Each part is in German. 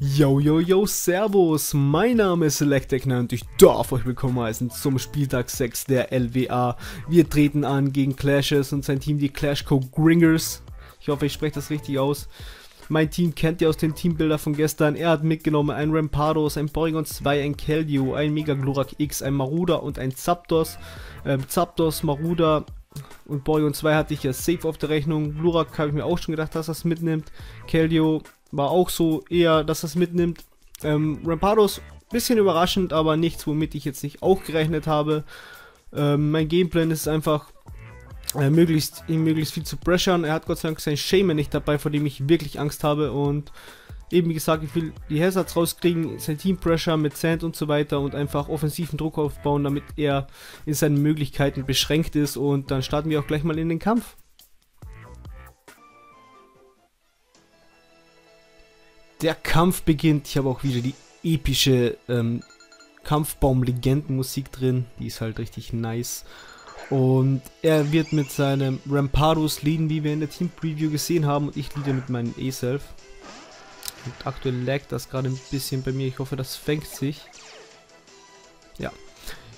Yo, yo, yo, servus, mein Name ist Electekner und ich darf euch willkommen heißen zum Spieltag 6 der LWA. Wir treten an gegen Clashes und sein Team, die Clash Co. Gringers. Ich hoffe, ich spreche das richtig aus. Mein Team kennt ihr aus den Teambildern von gestern. Er hat mitgenommen ein Rampardos, ein Porygon 2, ein Keldeo, ein Mega Glurak X, ein Maruda und ein Zapdos. Zapdos, Maruda und Porygon 2 hatte ich ja safe auf der Rechnung. Glurak habe ich mir auch schon gedacht, dass das mitnimmt. Keldeo war auch so eher, dass das mitnimmt. Rampardos, bisschen überraschend, aber nichts, womit ich jetzt nicht auch gerechnet habe. Mein Gameplan ist einfach, möglichst viel zu pressern. Er hat Gott sei Dank seinen Shaman nicht dabei, vor dem ich wirklich Angst habe. Und eben wie gesagt, ich will die Hazards rauskriegen, sein Team Pressure mit Sand und so weiter und einfach offensiven Druck aufbauen, damit er in seinen Möglichkeiten beschränkt ist. Und dann starten wir auch gleich mal in den Kampf. Der Kampf beginnt. Ich habe auch wieder die epische Kampfbaum-Legenden-Musik drin. Die ist halt richtig nice. Und er wird mit seinem Rampardos leaden, wie wir in der Team-Preview gesehen haben. Und ich leade mit meinem E-Self. Und aktuell laggt das gerade ein bisschen bei mir. Ich hoffe, das fängt sich. Ja.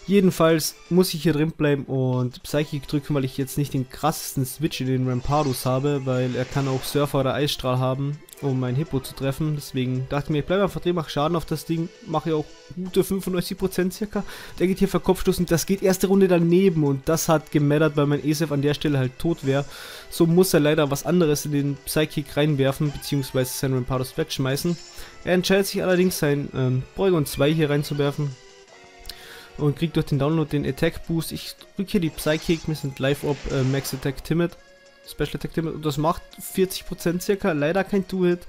Jedenfalls muss ich hier drin bleiben und Psychic drücken, weil ich jetzt nicht den krassesten Switch in den Rampardos habe, weil er kann auch Surfer oder Eisstrahl haben, um meinen Hippo zu treffen. Deswegen dachte ich mir, ich bleibe einfach drin, mache Schaden auf das Ding, mache ja auch gute 95% circa. Der geht hier für Kopfstoß und das geht erste Runde daneben und das hat gemattert, weil mein ESF an der Stelle halt tot wäre. So muss er leider was anderes in den Psychic reinwerfen, beziehungsweise seinen Rampardos wegschmeißen. Er entscheidet sich allerdings, seinen Porygon 2 hier reinzuwerfen. Und kriegt durch den Download den Attack Boost. Ich drücke hier die Psychic, wir sind Live Orb, Max Attack Timid, Special Attack Timid und das macht 40% circa, leider kein Do-Hit.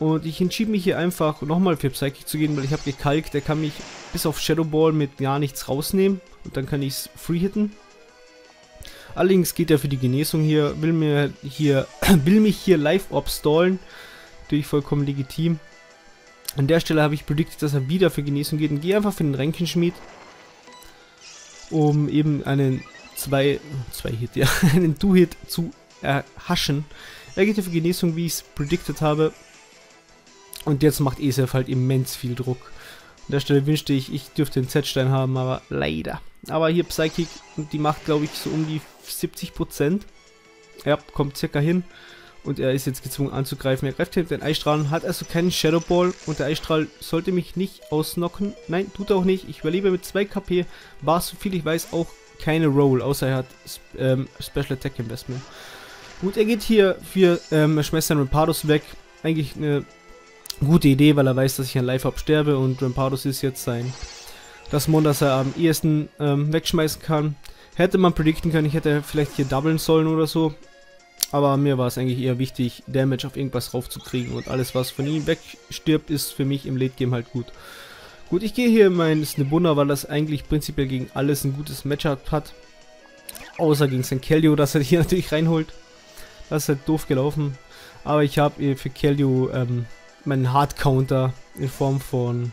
Und ich entschied mich hier einfach nochmal für Psychic zu gehen, weil ich habe gekalkt, der kann mich bis auf Shadow Ball mit gar nichts rausnehmen und dann kann ich es free-hitten. Allerdings geht er für die Genesung hier, will mich hier Live Orb stallen, natürlich vollkommen legitim. An der Stelle habe ich predicted, dass er wieder für Genesung geht und gehe einfach für den Ränkenschmied, um eben einen 2-Hit, ja, einen 2-Hit zu erhaschen. Er geht hier für Genesung, wie ich es predicted habe. Und jetzt macht E-Self halt immens viel Druck. An der Stelle wünschte ich, ich dürfte den Z-Stein haben, aber leider. Aber hier Psychic, die macht glaube ich so um die 70%. Ja, kommt circa hin. Und er ist jetzt gezwungen anzugreifen. Er greift hier mit den Eisstrahlen, hat also keinen Shadow Ball. Und der Eisstrahl sollte mich nicht ausknocken. Nein, tut er auch nicht. Ich überlebe mit 2 KP. War, so viel ich weiß, auch keine Roll. Außer er hat Special Attack Investment. Gut, er geht hier für, er schmeißt seinen Rampardos weg. Eigentlich eine gute Idee, weil er weiß, dass ich an Live-Up sterbe. Und Rampardos ist jetzt das Mon, das er am ehesten wegschmeißen kann. Hätte man predikten können, ich hätte vielleicht hier doublen sollen oder so. Aber mir war es eigentlich eher wichtig, Damage auf irgendwas raufzukriegen und alles, was von ihm wegstirbt, ist für mich im Late Game halt gut. Gut, ich gehe hier mein Snibunna, weil das eigentlich prinzipiell gegen alles ein gutes Matchup hat. Außer gegen sein Keldeo, das er hier natürlich reinholt. Das ist halt doof gelaufen. Aber ich habe für Keldeo meinen Hard Counter in Form von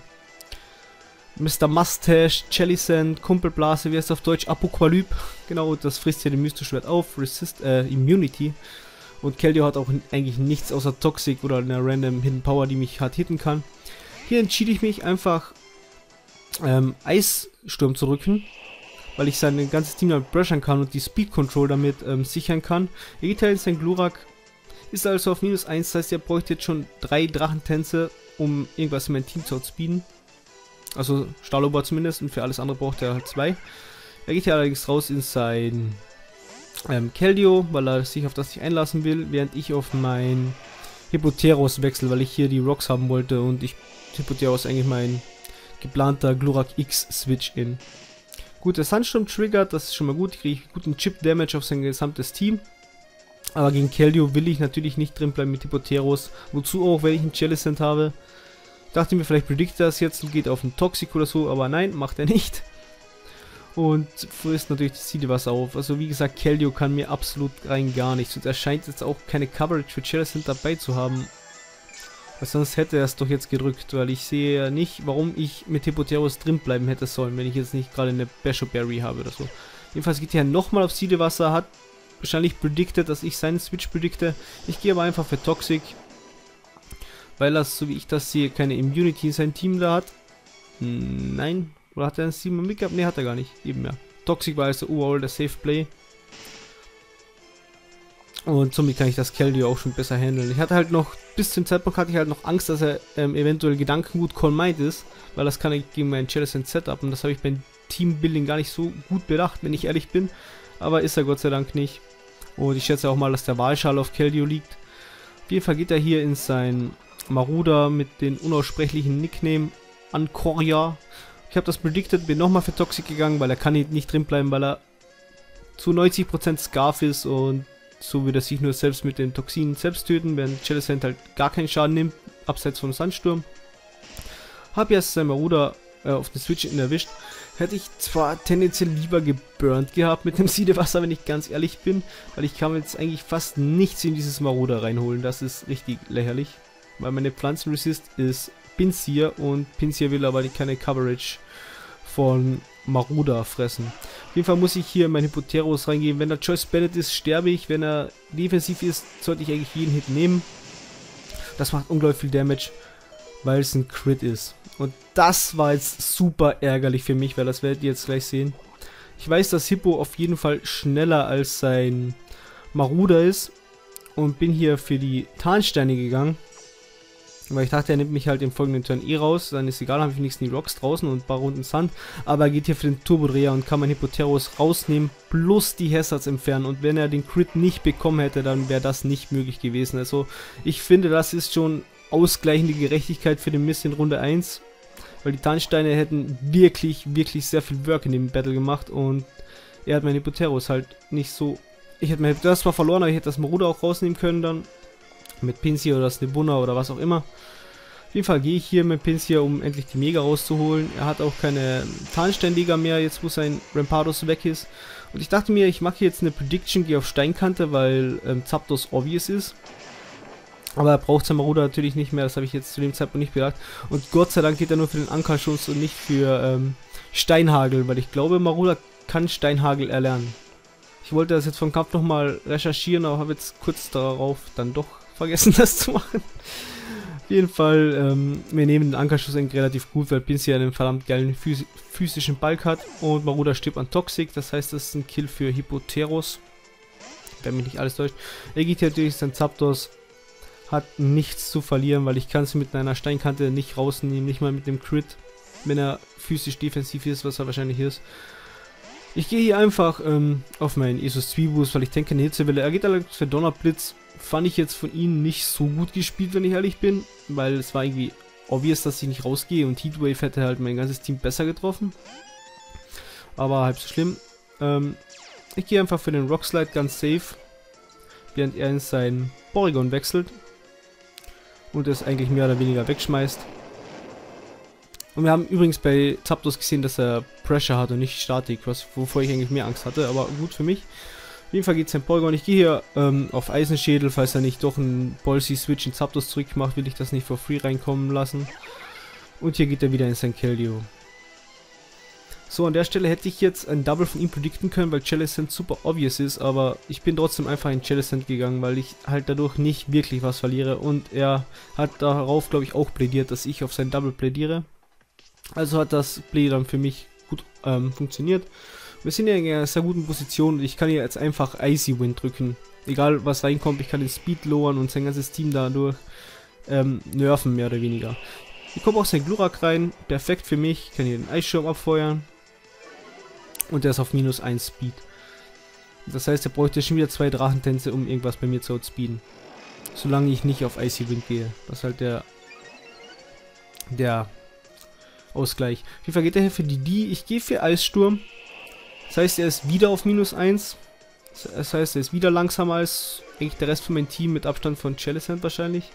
Mr. Mustache, Jellicent, Kumpelblase, wie heißt auf Deutsch, Apokalypse. Genau, das frisst hier den Mystoschwert auf, Immunity. Und Keldeo hat auch eigentlich nichts außer Toxic oder einer random Hidden Power, die mich hart hitten kann. Hier entschied ich mich einfach, Eissturm zu rücken, weil ich sein ganzes Team damit pressern kann und die Speed Control damit sichern kann. Er geht halt in sein Glurak, ist also auf minus 1, das heißt, er bräuchte jetzt schon 3 Drachentänze, um irgendwas in mein Team zu outspeeden. Also Stahlober zumindest, und für alles andere braucht er halt 2. Er geht hier allerdings raus in sein Keldeo, weil er sich auf das nicht einlassen will, während ich auf mein Hippoterus wechsle, weil ich hier die Rocks haben wollte und Hippoterus eigentlich mein geplanter Glurak X Switch-In. Gut, der Sandsturm triggert, das ist schon mal gut, ich kriege guten Chip-Damage auf sein gesamtes Team. Aber gegen Keldeo will ich natürlich nicht drin bleiben mit Hippoterus, wozu auch, wenn ich einen Jellicent habe. Dachte mir, vielleicht predictet das jetzt und geht auf den Toxic oder so, aber nein, macht er nicht. Und frisst natürlich das Siedewasser auf. Also wie gesagt, Keldeo kann mir absolut rein gar nichts. Und er scheint jetzt auch keine Coverage für Jellicent dabei zu haben. Weil sonst hätte er es doch jetzt gedrückt, weil ich sehe ja nicht, warum ich mit Hippoterus drin bleiben hätte sollen, wenn ich jetzt nicht gerade eine Basho Berry habe oder so. Jedenfalls geht er nochmal auf Siedewasser, hat wahrscheinlich predicted, dass ich seinen Switch predikte. Ich gehe aber einfach für Toxic. weil das, so wie ich das sehe, keine Immunity in seinem Team da hat. Nein. Oder hat er ein Team im Mick gehabt? Ne, hat er gar nicht. Eben ja. Toxic war also overall der Safe Play. Und somit kann ich das Keldeo auch schon besser handeln. Ich hatte halt noch, bis zum Zeitpunkt hatte ich halt noch Angst, dass er eventuell Gedankengut Call-Mind ist, weil das kann ich gegen mein Jellicent Setup und das habe ich beim Teambuilding gar nicht so gut bedacht, wenn ich ehrlich bin. Aber ist er Gott sei Dank nicht. Und ich schätze auch mal, dass der Wahlschal auf Keldeo liegt. Auf jeden Fall geht er hier in sein Maruda mit den unaussprechlichen Nickname Ankoria. Ich habe das predicted, bin nochmal für Toxic gegangen, weil er kann nicht drin bleiben, weil er zu 90% Scarf ist und so wird er sich nur selbst mit den Toxinen selbst töten, während Jellicent halt gar keinen Schaden nimmt, abseits vom Sandsturm. Habe jetzt sein Maruda auf den Switch-In erwischt. Hätte ich zwar tendenziell lieber geburnt gehabt mit dem Siedewasser, wenn ich ganz ehrlich bin, weil ich kann jetzt eigentlich fast nichts in dieses Maruda reinholen. Das ist richtig lächerlich, weil meine Pflanzenresist ist Pinzi und Pinzi will aber keine Coverage von Maruda fressen. Auf jeden Fall muss ich hier meinen Hippoterus reingeben. Wenn er Choice Band ist, sterbe ich. Wenn er defensiv ist, sollte ich eigentlich jeden Hit nehmen. Das macht unglaublich viel Damage, weil es ein Crit ist. Und das war jetzt super ärgerlich für mich, weil das werdet ihr jetzt gleich sehen. Ich weiß, dass Hippo auf jeden Fall schneller als sein Maruda ist und bin hier für die Tarnsteine gegangen. Weil ich dachte, er nimmt mich halt im folgenden Turn raus, dann ist egal, habe ich wenigstens die Rocks draußen und ein paar Runden Sand. Aber er geht hier für den Turbo-Dreher und kann meinen Hippoterus rausnehmen, plus die Hazards entfernen. Und wenn er den Crit nicht bekommen hätte, dann wäre das nicht möglich gewesen. Also ich finde, das ist schon ausgleichende Gerechtigkeit für den Mist in Runde 1. Weil die Tarnsteine hätten wirklich, wirklich sehr viel Work in dem Battle gemacht und er hat meinen Hippoterus halt nicht so... Ich hätte meinen Hippoterus zwar verloren, aber ich hätte das Maruda auch rausnehmen können dann. Mit Pinzi oder Snibunna oder was auch immer. Auf jeden Fall gehe ich hier mit Pinzi, um endlich die Mega rauszuholen. Er hat auch keine Tarnsteinleger mehr, jetzt wo sein Rampardos weg ist. Und ich dachte mir, ich mache jetzt eine Prediction, gehe auf Steinkante, weil Zapdos obvious ist. Aber er braucht sein Maruda natürlich nicht mehr, das habe ich jetzt zu dem Zeitpunkt nicht bedacht. Und Gott sei Dank geht er nur für den Ankerschuss und nicht für Steinhagel, weil ich glaube, Maruda kann Steinhagel erlernen. Ich wollte das jetzt vom Kampf nochmal recherchieren, aber habe jetzt kurz darauf dann doch vergessen, das zu machen. Auf jeden Fall, wir nehmen den Ankerschuss eigentlich relativ gut, weil Pinzi einen verdammt geilen physischen Balk hat und Maruda stirbt an Toxic, das heißt, das ist ein Kill für Hippoterus, wenn mich nicht alles täuscht. Er geht hier natürlich sein Zapdos, hat nichts zu verlieren, weil ich kann es mit einer Steinkante nicht rausnehmen, nicht mal mit dem Crit, wenn er physisch defensiv ist, was er wahrscheinlich ist. Ich gehe hier einfach auf meinen Esus Zwiebus, weil ich denke, eine Hitzewelle. Er geht allerdings für Donnerblitz. Fand ich jetzt von ihnen nicht so gut gespielt, wenn ich ehrlich bin, weil es war irgendwie obvious, dass ich nicht rausgehe und Heatwave hätte halt mein ganzes Team besser getroffen. Aber halb so schlimm. Ich gehe einfach für den Rockslide ganz safe, während er in seinen Porygon wechselt und es eigentlich mehr oder weniger wegschmeißt. Und wir haben übrigens bei Zapdos gesehen, dass er Pressure hat und nicht Statik, wovor ich eigentlich mehr Angst hatte, aber gut für mich. Auf jeden Fall geht es in Porygon. Ich gehe hier auf Eisenschädel, falls er nicht doch einen Bolsi-Switch in Zapdos zurück macht, will ich das nicht for free reinkommen lassen. Und hier geht er wieder in sein Keldeo. So, an der Stelle hätte ich jetzt ein Double von ihm predikten können, weil Jellicent super obvious ist, aber ich bin trotzdem einfach in Jellicent gegangen, weil ich halt dadurch nicht wirklich was verliere. Und er hat darauf, glaube ich, auch plädiert, dass ich auf sein Double plädiere. Also hat das Play dann für mich gut funktioniert. Wir sind ja in einer sehr guten Position und ich kann hier jetzt einfach Icy Wind drücken. Egal was reinkommt, ich kann den Speed lowern und sein ganzes Team dadurch nerven, mehr oder weniger. Hier kommt auch sein Glurak rein, perfekt für mich. Ich kann hier den Eissturm abfeuern. Und der ist auf minus 1 Speed. Das heißt, er bräuchte schon wieder 2 Drachentänze, um irgendwas bei mir zu outspeeden. Solange ich nicht auf Icy Wind gehe. Das ist halt der Ausgleich. Wie vergeht er hier für die D? Ich gehe für Eissturm. Das heißt, er ist wieder auf minus 1. Das heißt, er ist wieder langsamer als eigentlich der Rest von meinem Team mit Abstand von Jellicent wahrscheinlich.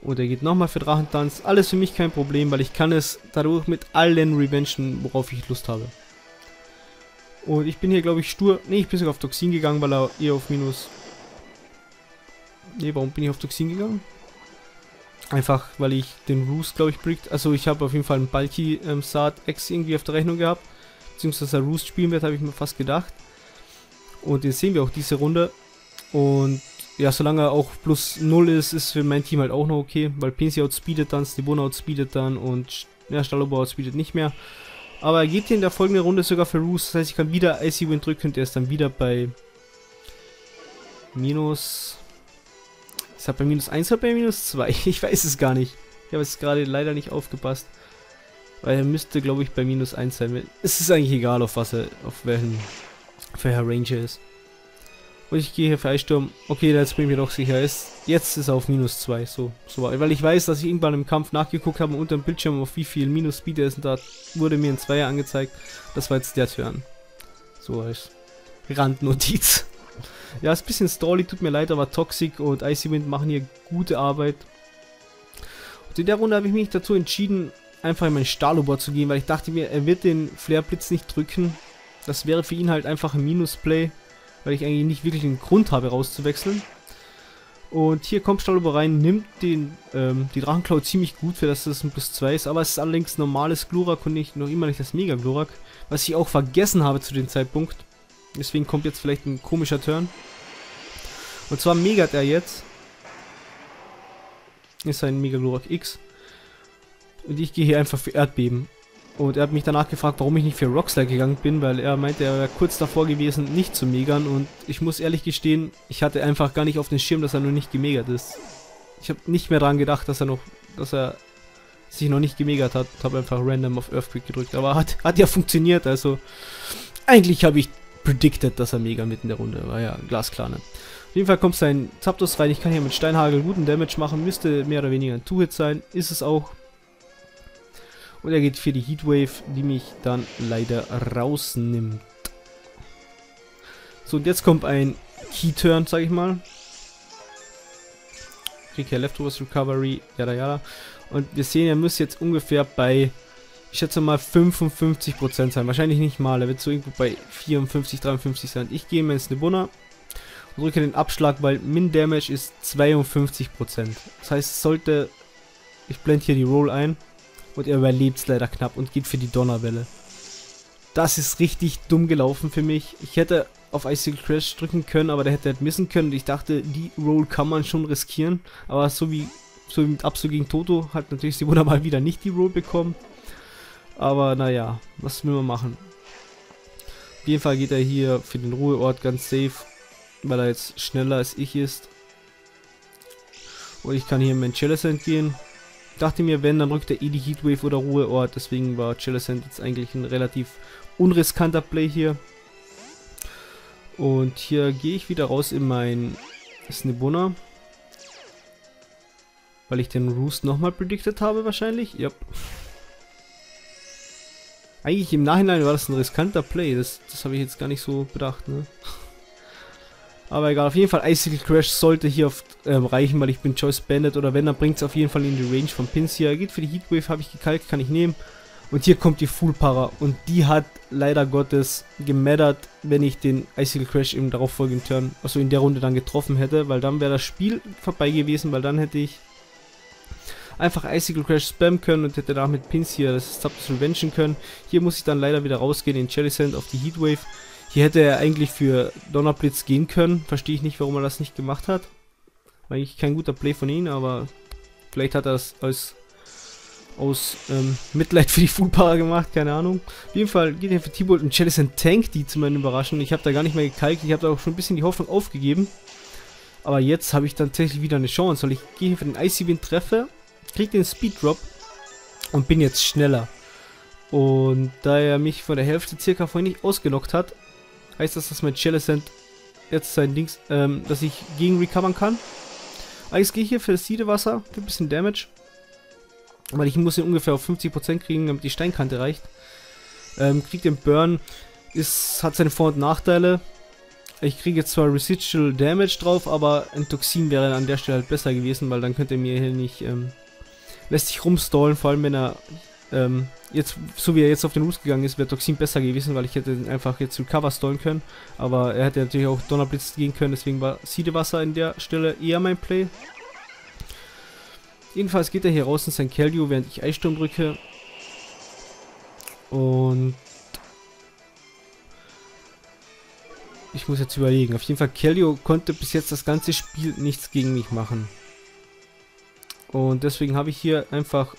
Und er geht nochmal für Drachentanz. Alles für mich kein Problem, weil ich kann es dadurch mit allen revenchen, worauf ich Lust habe. Und ich bin hier, glaube ich, stur. Ne, ich bin sogar auf Toxin gegangen, weil er eher auf minus... Ne, warum bin ich auf Toxin gegangen? Einfach, weil ich den Roost, glaube ich, brickt. Also ich habe auf jeden Fall einen Bulky Saat X irgendwie auf der Rechnung gehabt. Beziehungsweise Roost spielen wird, habe ich mir fast gedacht. Und den sehen wir auch diese Runde. Und Ja, solange auch plus 0 ist, ist für mein Team halt auch noch okay, weil Pinzi outspeedet dann, Snibunna outspeedet dann und ja, Stahlober outspeedet nicht mehr. Aber er geht hier in der folgenden Runde sogar für Roost, das heißt, ich kann wieder Icy Wind drücken und er ist dann wieder bei minus... Ist er bei minus 1 oder bei minus 2? Ich weiß es gar nicht. Ich habe jetzt gerade leider nicht aufgepasst. Weil er müsste, glaube ich, bei minus 1 sein. Es ist eigentlich egal, auf was er, auf welchen Range er ist. Und ich gehe hier für Eissturm. Okay, da jetzt bin ich mir doch sicher. Jetzt ist er auf minus 2. So war. Weil ich weiß, dass ich irgendwann im Kampf nachgeguckt habe unter dem Bildschirm, auf wie viel minus Speed er ist. Und da wurde mir ein Zweier angezeigt. Das war jetzt der Turn. So als Randnotiz. Ja, ist ein bisschen stally, tut mir leid, aber Toxic und Icy Wind machen hier gute Arbeit. Und in der Runde habe ich mich dazu entschieden, einfach in meinen Stahlober zu gehen, weil ich dachte mir, er wird den Flareblitz nicht drücken. Das wäre für ihn halt einfach ein Minusplay, weil ich eigentlich nicht wirklich einen Grund habe, rauszuwechseln. Und hier kommt Stahlober rein, nimmt den die Drachenklau ziemlich gut, für dass das ein Plus 2 ist, aber es ist allerdings normales Glurak und nicht, noch immer nicht das Mega Glurak, was ich auch vergessen habe zu dem Zeitpunkt. Deswegen kommt jetzt vielleicht ein komischer Turn. Und zwar megert er jetzt. Ist ein Mega Glurak X. Und ich gehe hier einfach für Erdbeben. Und er hat mich danach gefragt, warum ich nicht für Rocks gegangen bin, weil er meinte, er wäre kurz davor gewesen, nicht zu megern. Und ich muss ehrlich gestehen, ich hatte einfach gar nicht auf den Schirm, dass er noch nicht gemegert ist. Ich habe nicht mehr daran gedacht, dass er sich noch nicht gemegert hat. Ich habe einfach random auf Earthquake gedrückt. Aber hat ja funktioniert, also eigentlich habe ich predicted, dass er mega mitten der Runde war. Ja, glasklar, ne? Auf jeden Fall kommt sein Zapdos rein. Ich kann hier mit Steinhagel guten Damage machen. Müsste mehr oder weniger ein Two-Hit sein. Ist es auch. Und er geht für die Heatwave, die mich dann leider rausnimmt. So, und jetzt kommt ein Key-Turn, sag ich mal. Krieg hier Leftovers Recovery, yada yada. Und wir sehen, er müsste jetzt ungefähr bei... Ich schätze mal 55% sein, wahrscheinlich nicht mal, er wird so irgendwo bei 54, 53 sein. Ich gehe in meinen Snibunna und drücke den Abschlag, weil Min Damage ist 52%. Das heißt, sollte, ich blende hier die Roll ein und er überlebt es leider knapp und geht für die Donnerwelle. Das ist richtig dumm gelaufen für mich. Ich hätte auf Icy Crash drücken können, aber der hätte halt missen können. Und ich dachte, die Roll kann man schon riskieren, aber so wie mit Absol gegen Toto hat natürlich Snibunna mal wieder nicht die Roll bekommen. Aber naja, was will man machen? Auf jeden Fall geht er hier für den Ruheort ganz safe, weil er jetzt schneller als ich ist. Und ich kann hier in mein Jellicent gehen. Ich dachte mir, wenn, dann rückt er eh die Heatwave oder Ruheort. Deswegen war Jellicent jetzt eigentlich ein relativ unriskanter Play hier. Und hier gehe ich wieder raus in mein Snibunna. Weil ich den Roost nochmal predicted habe wahrscheinlich. Yep. Eigentlich im Nachhinein war das ein riskanter Play, das habe ich jetzt gar nicht so bedacht, ne? Aber egal, auf jeden Fall Icicle Crash sollte hier reichen, weil ich bin Choice Bandit oder wenn, dann bringt es auf jeden Fall in die Range von Pins hier. Geht für die Heatwave, habe ich gekalkt, kann ich nehmen. Und hier kommt die Full Para und die hat leider Gottes gemattert, wenn ich den Icicle Crash im darauffolgenden Turn, also in der Runde dann getroffen hätte, weil dann wäre das Spiel vorbei gewesen, weil dann hätte ich einfach Icicle Crash spammen können und hätte danach mit Pins hier das Zapdos revenchen können. Hier muss ich dann leider wieder rausgehen in Jellicent auf die Heatwave. Hier hätte er eigentlich für Donnerblitz gehen können. Verstehe ich nicht, warum er das nicht gemacht hat. War eigentlich kein guter Play von ihm, aber vielleicht hat er das aus Mitleid für die Foodbar gemacht, keine Ahnung. Auf jeden Fall geht er für T-Bolt und Jellicent tankt die zu meinen Überraschungen. Ich habe da gar nicht mehr gekalkt, ich habe da auch schon ein bisschen die Hoffnung aufgegeben. Aber jetzt habe ich dann tatsächlich wieder eine Chance, weil ich gehe hier für den Icy Wind treffe. Krieg den Speed Drop und bin jetzt schneller. Und da er mich von der Hälfte circa vorhin nicht ausgenockt hat, heißt das, dass mein Jellicent jetzt sein Dings, dass ich gegen recovern kann. Aber ich gehe hier für das Siedewasser, für ein bisschen Damage. Weil ich muss ihn ungefähr auf 50% kriegen, damit die Steinkante reicht. Krieg den Burn, hat seine Vor- und Nachteile. Ich kriege jetzt zwar Residual Damage drauf, aber ein Toxin wäre an der Stelle halt besser gewesen, weil dann könnte er mir hier nicht... lässt sich rumstallen, vor allem wenn er jetzt, so wie er jetzt auf den Roost gegangen ist, wäre Toxin besser gewesen, weil ich hätte ihn einfach jetzt Recover stallen können, aber er hätte natürlich auch Donnerblitz gehen können, deswegen war Siedewasser an der Stelle eher mein Play. Jedenfalls geht er hier raus in sein Keldeo, während ich Eissturm drücke und ich Ich muss jetzt überlegen. Auf jeden Fall, Keldeo konnte bis jetzt das ganze Spiel nichts gegen mich machen. Und deswegen habe ich hier einfach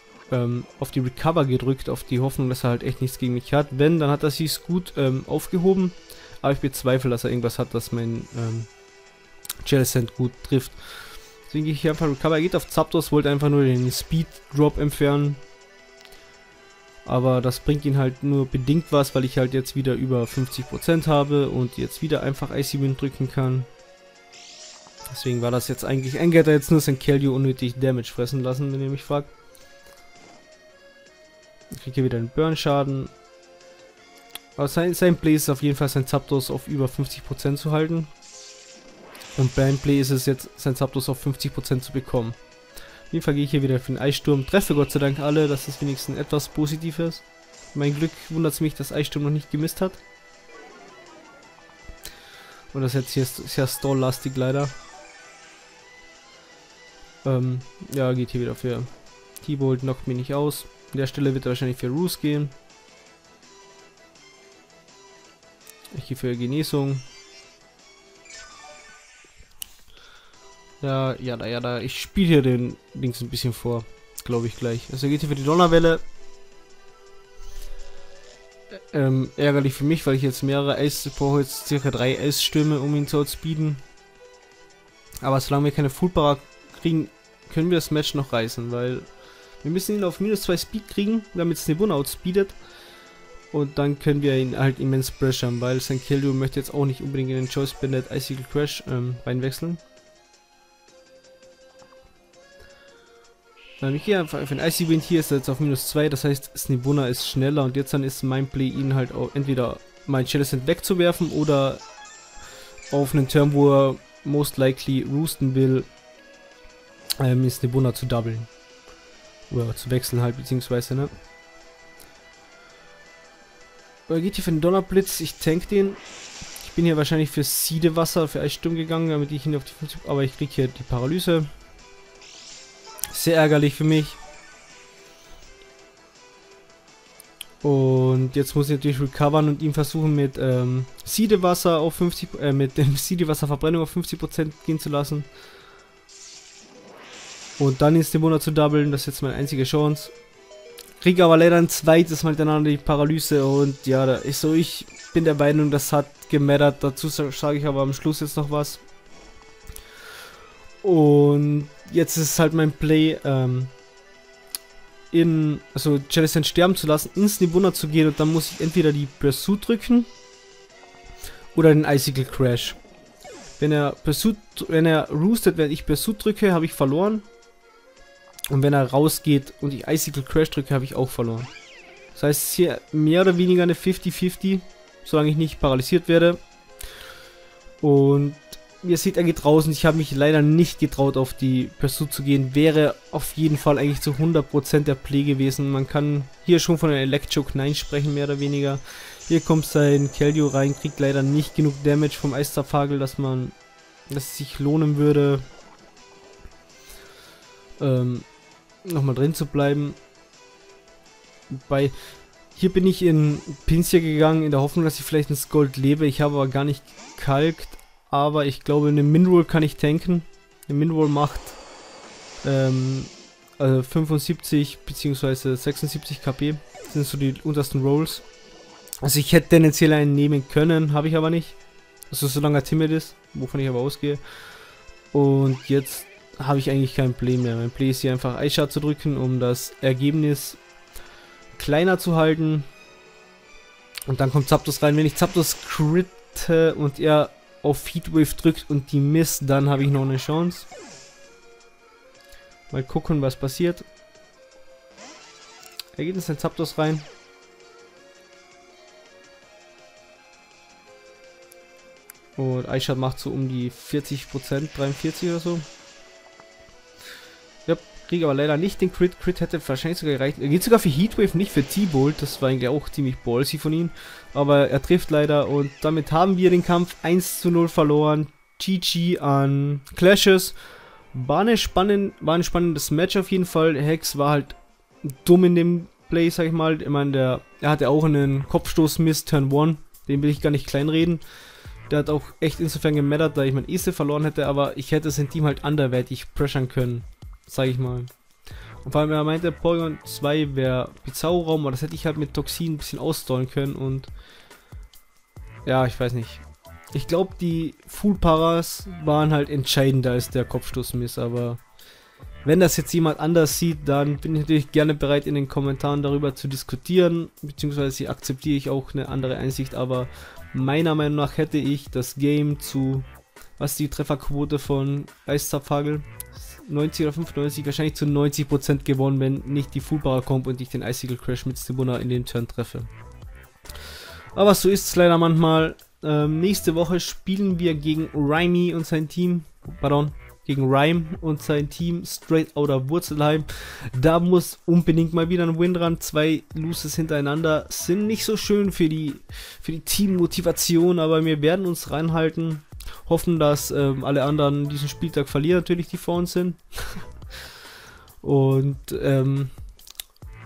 auf die Recover gedrückt, auf die Hoffnung, dass er halt echt nichts gegen mich hat. Wenn, dann hat er sich's gut aufgehoben. Aber ich bezweifle, dass er irgendwas hat, das mein Jellicent gut trifft. Deswegen gehe ich hier einfach Recover. Er geht auf Zapdos, wollte einfach nur den Speed Drop entfernen. Aber das bringt ihn halt nur bedingt was, weil ich halt jetzt wieder über 50% habe und jetzt wieder einfach Icy Wind drücken kann. Deswegen war das jetzt eigentlich ein Getter, jetzt nur sein Keldeo unnötig Damage fressen lassen, wenn ihr mich fragt. Ich kriege hier wieder einen Burn-Schaden. Aber sein Play ist auf jeden Fall, sein Zapdos auf über 50% zu halten. Und beim Play ist es jetzt, sein Zapdos auf 50% zu bekommen. Auf jeden Fall gehe ich hier wieder für den Eissturm. Treffe Gott sei Dank alle, dass das wenigstens etwas Positives. Mein Glück wundert es mich, dass Eissturm noch nicht gemisst hat. Und das jetzt hier ist sehr stalllastig leider. Ja, geht hier wieder für T-Bolt, knockt mich nicht aus. An der Stelle wird er wahrscheinlich für Roost gehen. Ich gehe für Genesung. Ja, ich spiele hier den Dings ein bisschen vor, glaube ich gleich. Also geht hier für die Donnerwelle. Ärgerlich für mich, weil ich jetzt mehrere Ace, brauche jetzt circa 3 Ace-Stürme, um ihn zu outspeeden. Aber solange wir keine Fullbar kriegen, können wir das Match noch reißen, weil wir müssen ihn auf -2 Speed kriegen, damit Snibunna outspeedet. Und dann können wir ihn halt immens pressuren, weil sein Keldeo möchte jetzt auch nicht unbedingt in den Choice Band Icicle Crash reinwechseln. Ich gehe einfach auf den Icy Wind, hier ist er jetzt auf -2, das heißt Snibunna ist schneller und jetzt dann ist mein Play, ihn halt auch entweder mein Jellicent wegzuwerfen oder auf einen Turn, wo er most likely roosten will, Snibunna zu doublen. Oder zu wechseln halt, beziehungsweise, ne? Er geht hier für den Donnerblitz, ich tank den. Ich bin hier wahrscheinlich für Siedewasser, für Eissturm gegangen, damit ich ihn auf die 50, aber ich kriege hier die Paralyse. Sehr ärgerlich für mich. Und jetzt muss ich natürlich recovern und ihn versuchen mit Siedewasser auf 50, mit dem Siedewasserverbrennung auf 50% gehen zu lassen. Und dann ist den Monat zu doublen, das ist jetzt meine einzige Chance. Kriege aber leider ein zweites Mal miteinander die Paralyse und ja, da ist so, ich bin der Meinung, das hat gemattert. Dazu sage ich aber am Schluss jetzt noch was. Und jetzt ist halt mein Play, also Jellicent sterben zu lassen, ins Snibunna zu gehen und dann muss ich entweder die Persu drücken oder den Icicle Crash. Wenn er roostet, während ich Persu drücke, habe ich verloren. Und wenn er rausgeht und ich Icicle Crash drücke, habe ich auch verloren. Das heißt, es ist hier mehr oder weniger eine 50-50, solange ich nicht paralysiert werde. Und ihr seht, er geht draußen. Ich habe mich leider nicht getraut, auf die Persu zu gehen. Wäre auf jeden Fall eigentlich zu 100% der Play gewesen. Man kann hier schon von einem Electro-Knine sprechen, mehr oder weniger. Hier kommt sein Keldeo rein, kriegt leider nicht genug Damage vom Eiszapfhagel, dass es sich lohnen würde, nochmal drin zu bleiben. Wobei, hier bin ich in Pinzi gegangen, in der Hoffnung, dass ich vielleicht ins Gold lebe. Ich habe aber gar nicht gekalkt. Aber ich glaube, eine Minroll kann ich tanken. Eine Minroll macht also 75 bzw. 76 KP. Das sind so die untersten Rolls. Also ich hätte tendenziell einen nehmen können, habe ich aber nicht. Also solange er timid ist, wovon ich aber ausgehe. Und jetzt habe ich eigentlich kein Play mehr. Mein Play ist hier einfach Eisschad zu drücken, um das Ergebnis kleiner zu halten. Und dann kommt Zapdos rein. Wenn ich Zapdos critte und er auf Heatwave drückt und die misst, dann habe ich noch eine Chance. Mal gucken, was passiert. Er geht in sein Zapdos rein. Und Eishad macht so um die 40%, 43 oder so. Ja, kriege aber leider nicht den Crit. Crit hätte wahrscheinlich sogar gereicht. Er geht sogar für Heatwave, nicht für T-Bolt. Das war eigentlich auch ziemlich ballsy von ihm. Aber er trifft leider und damit haben wir den Kampf 1:0 verloren. GG an Clashes. War ein spannendes Match auf jeden Fall. Hex war halt dumm in dem Play, sag ich mal. Ich meine, er hatte auch einen Kopfstoß-Miss Turn 1. Den will ich gar nicht kleinreden. Der hat auch echt insofern gemattert, da ich mein E-Self verloren hätte, aber ich hätte sein Team halt anderweitig pressuren können, sage ich mal. Und vor allem, er meinte, Porygon 2 wäre Bizarro-Raum, aber das hätte ich halt mit Toxin ein bisschen ausdauern können und ja, ich weiß nicht. Ich glaube, die Full-Paras waren halt entscheidender als der Kopfstoßmiss, aber wenn das jetzt jemand anders sieht, dann bin ich natürlich gerne bereit, in den Kommentaren darüber zu diskutieren, beziehungsweise akzeptiere ich auch eine andere Einsicht, aber meiner Meinung nach hätte ich das Game zu, was die Trefferquote von Eissturm 90 oder 95, wahrscheinlich zu 90% gewonnen, wenn nicht die Fullpower kommt und ich den Icicle Crash mit Snibunna in den Turn treffe. Aber so ist es leider manchmal. Nächste Woche spielen wir gegen Rhyme und sein Team, Straight Outta Wurzelheim. Da muss unbedingt mal wieder ein Win ran. 2 Loses hintereinander sind nicht so schön für die Teammotivation, aber wir werden uns reinhalten. Hoffen, dass alle anderen diesen Spieltag verlieren, natürlich die vor uns sind. Und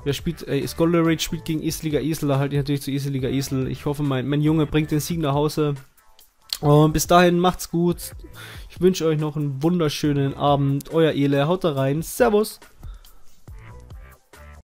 wer spielt? Scholar Rage spielt gegen Eseliga Esel, da halte ich natürlich zu Eseliga Esel. Ich hoffe, mein Junge bringt den Sieg nach Hause. Und bis dahin macht's gut. Ich wünsche euch noch einen wunderschönen Abend. Euer Ele, haut da rein. Servus!